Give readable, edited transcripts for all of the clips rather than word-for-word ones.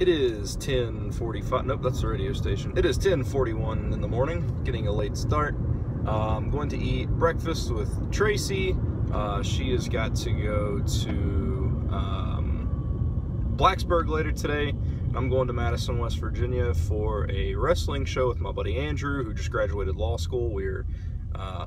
It is 10:45. Nope, that's the radio station. It is 10:41 in the morning. Getting a late start. I'm going to eat breakfast with Tracy. She has got to go to Blacksburg later today. I'm going to Madison, West Virginia for a wrestling show with my buddy Andrew, who just graduated law school.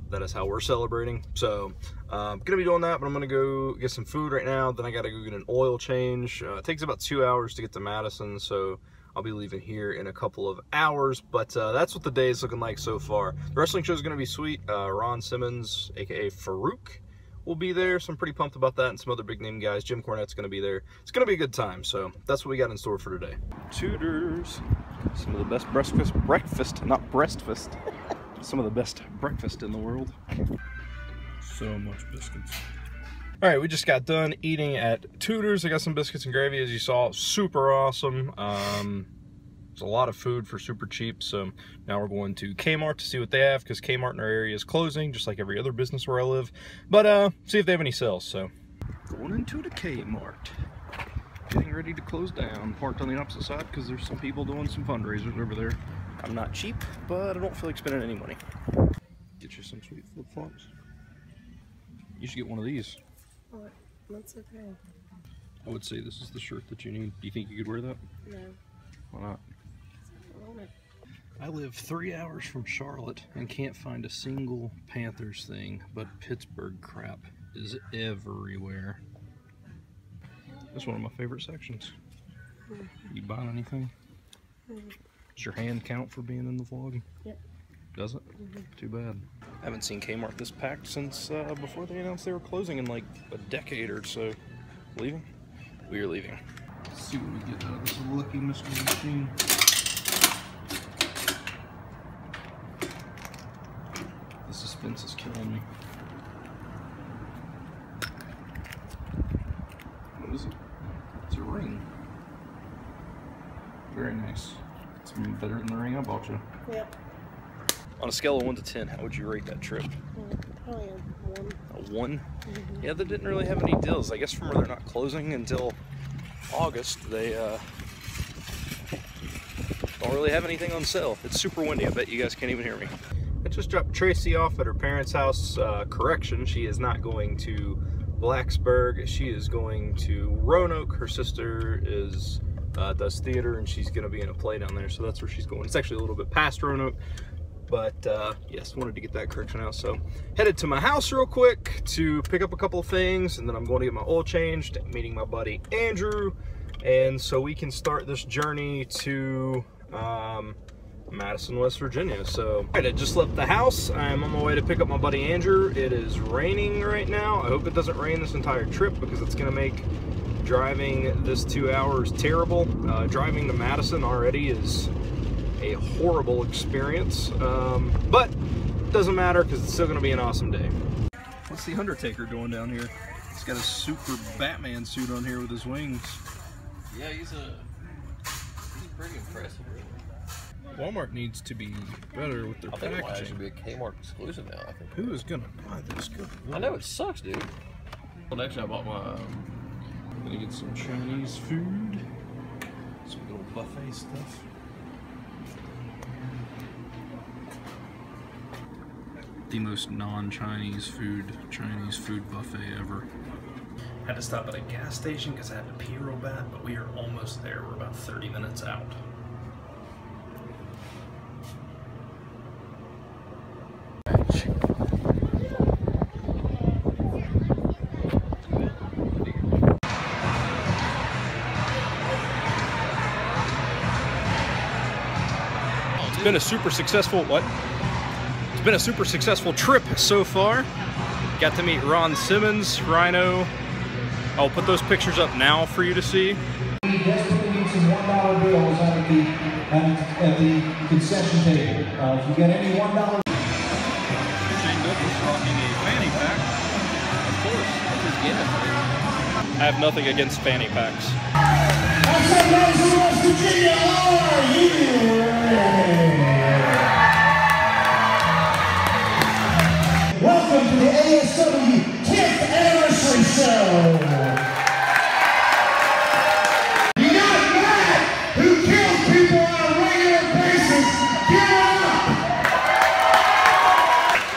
That is how we're celebrating. So I'm going to be doing that, but I'm going to go get some food right now. Then I got to go get an oil change. It takes about 2 hours to get to Madison, so I'll be leaving here in a couple of hours. But that's what the day is looking like so far. The wrestling show is going to be sweet. Ron Simmons, a.k.a. Faroook, will be there, so I'm pretty pumped about that, and some other big name guys. Jim Cornette's going to be there. It's going to be a good time, so that's what we got in store for today. Tudor's, some of the best breakfast, some of the best breakfast in the world. So much biscuits. All right, we just got done eating at Tudor's. I got some biscuits and gravy, as you saw, super awesome. It's a lot of food for super cheap, so now we're going to Kmart to see what they have, because Kmart in our area is closing, just like every other business where I live, but see if they have any sales, so. Going into the Kmart, getting ready to close down. Parked on the opposite side, because there's some people doing some fundraisers over there. I'm not cheap, but I don't feel like spending any money. Get you some sweet flip-flops. You should get one of these. Oh, that's okay. I would say this is the shirt that you need. Do you think you could wear that? No. Why not? I live 3 hours from Charlotte and can't find a single Panthers thing, but Pittsburgh crap is everywhere. That's one of my favorite sections. You buying anything? Does your hand count for being in the vlog? Yep. Does it? Mm-hmm. Too bad. I haven't seen Kmart this packed since before they announced they were closing in like a decade or so. Leaving? We are leaving. Let's see what we get out of this lucky mystery machine. The suspense is killing me. What is it? It's a ring. Very nice. It's better than the ring I bought you. Yep. On a scale of 1 to 10, how would you rate that trip? Probably a 1. A 1? Mm-hmm. Yeah, they didn't really have any deals. I guess from where they're not closing until August, they don't really have anything on sale. It's super windy. I bet you guys can't even hear me. I just dropped Tracy off at her parents' house. Correction, she is not going to Blacksburg. She is going to Roanoke. Her sister is does theater, and she's going to be in a play down there, so that's where she's going. It's actually a little bit past Roanoke, but yes, wanted to get that correction out. So headed to my house real quick to pick up a couple of things, and then I'm going to get my oil changed, meeting my buddy Andrew, and so we can start this journey to Madison, West Virginia. So all right, I just left the house. I'm on my way to pick up my buddy Andrew. It is raining right now. I hope it doesn't rain this entire trip, because it's gonna make driving this 2 hours terrible. Driving to Madison already is a horrible experience, but it doesn't matter because it's still going to be an awesome day. What's the Undertaker doing down here? He's got a super Batman suit on here with his wings. Yeah, he's pretty impressive, really. Walmart needs to be better with their packaging. I think it should be a Kmart exclusive now. I think. Who is going to buy this? Good Lord. I know, it sucks, dude. Well, next I bought my, I'm going to get some Chinese food, some little buffet stuff. The most non-Chinese food, Chinese food buffet ever. Had to stop at a gas station because I had to pee real bad, but we are almost there. We're about 30 minutes out. It's been a super successful, what? It's been a super successful trip so far. Got to meet Ron Simmons, Rhino. I'll put those pictures up now for you to see. Desperately need some $1 bills at the concession table. If you get any $1. Shane Douglas rocking a fanny pack. Of course, that's his gift. I have nothing against fanny packs. That's how Madison, West Virginia are you? Welcome to the ASW 10th anniversary show. You got mad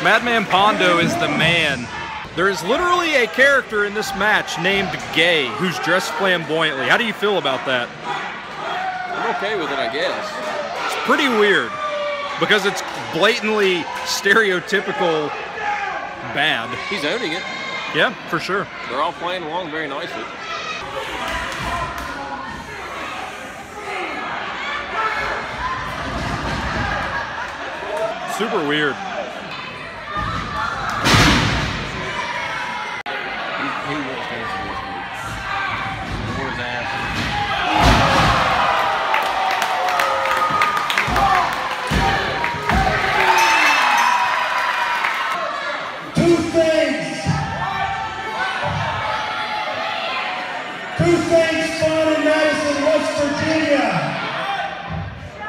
Madman Pondo is the man. There is literally a character in this match named Gay who's dressed flamboyantly. How do you feel about that? I'm okay with it, I guess. It's pretty weird because it's blatantly stereotypical bad. He's owning it. Yeah, for sure. They're all playing along very nicely. Super weird. Two things found in Madison, West Virginia.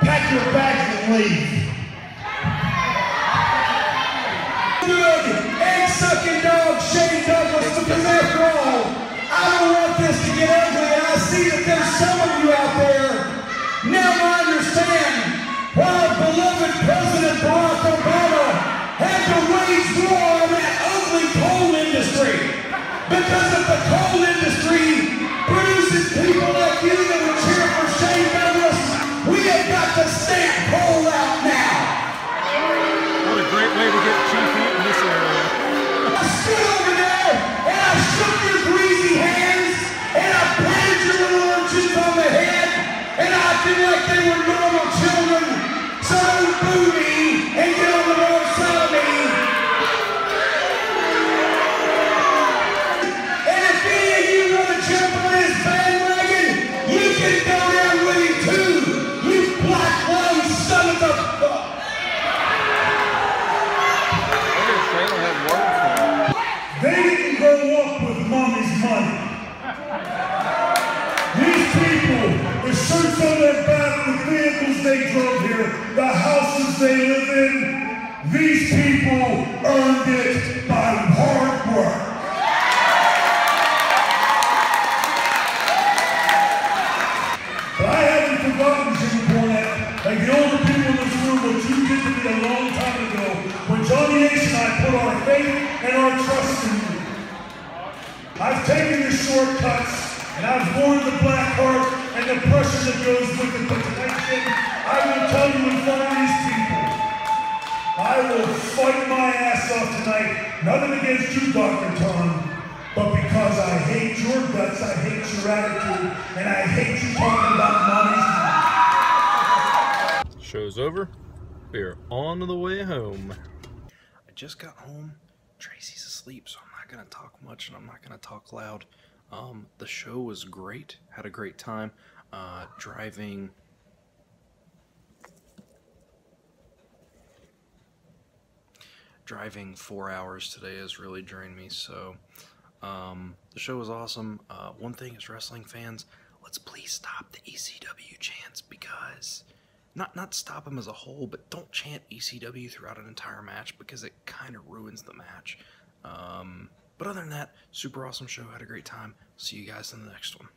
Pack your bags and leave. Egg-sucking dog Shane Douglas to the neck roll. I don't want this to get ugly, and I see that there's some of you out there. Now I understand why our beloved President Barack Obama had to wage war on that ugly coal industry. Because of the coal industry, produces people like you that will cheer for Shane Douglas. We have got to stamp coal out now. What a great way to get Chief Heat in this area. I stood over there and I shook your greasy hands and I patted your little urchins on the head and I did like they were normal children. So don't boo me and get on the wrong side of me. They drove here, the houses they live in, these people earned it by hard work. But I haven't forgotten Jimmy Cornette, like the older people in this room, what you did to me a long time ago, when Johnny Ace and I put our faith and our trust in you. I've taken the shortcuts, and I've worn the black heart and the pressure that goes with it, but I will tell you in front of these people, I will fight my ass off tonight, nothing against you, Dr. Tom, but because I hate your guts, I hate your attitude, and I hate you talking about money. Show's over. We are on the way home. I just got home. Tracy's asleep, so I'm not going to talk much, and I'm not going to talk loud. The show was great. Had a great time. Driving... Driving 4 hours today has really drained me, so the show was awesome. One thing is, wrestling fans, let's please stop the ECW chants, because not stop them as a whole, but don't chant ECW throughout an entire match because it kind of ruins the match. But other than that, super awesome show, had a great time. See you guys in the next one.